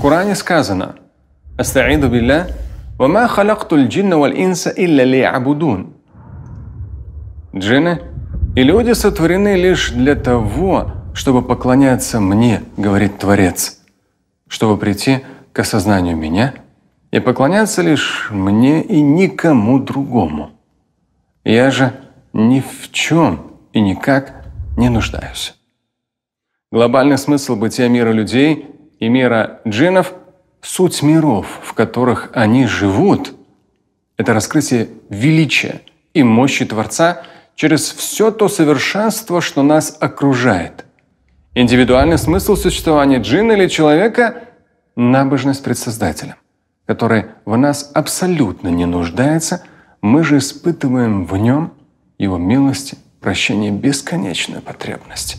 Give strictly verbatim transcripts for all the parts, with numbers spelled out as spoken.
В Коране сказано: «Астаиду билля, ва ма халактуль джинна валь инса илля ли абудун». Джинны и люди сотворены лишь для того, чтобы поклоняться мне, говорит Творец, чтобы прийти к осознанию меня и поклоняться лишь мне и никому другому. Я же ни в чем и никак не нуждаюсь. Глобальный смысл бытия мира людей и мира джиннов – суть миров, в которых они живут. Это раскрытие величия и мощи Творца через все то совершенство, что нас окружает. Индивидуальный смысл существования джинна или человека – набожность пред Создателем, который в нас абсолютно не нуждается, мы же испытываем в нем его милости, прощения, бесконечную потребность.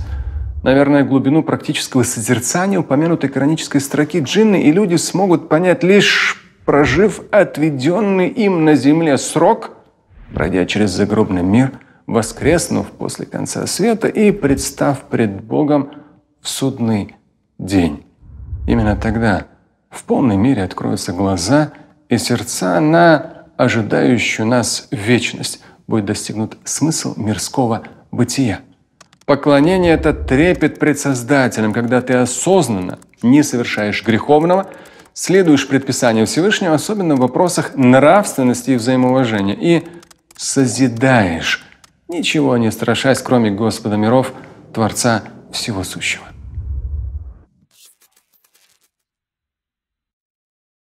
Наверное, глубину практического созерцания упомянутой коранической строки джинны и люди смогут понять, лишь прожив отведенный им на земле срок, пройдя через загробный мир, воскреснув после конца света и представ пред Богом в судный день. Именно тогда в полной мере откроются глаза и сердца на ожидающую нас вечность. Будет достигнут смысл мирского бытия. Поклонение — это трепет пред Создателем, когда ты осознанно не совершаешь греховного, следуешь предписанию Всевышнего, особенно в вопросах нравственности и взаимоуважения, и созидаешь, ничего не страшась, кроме Господа миров, Творца всего сущего.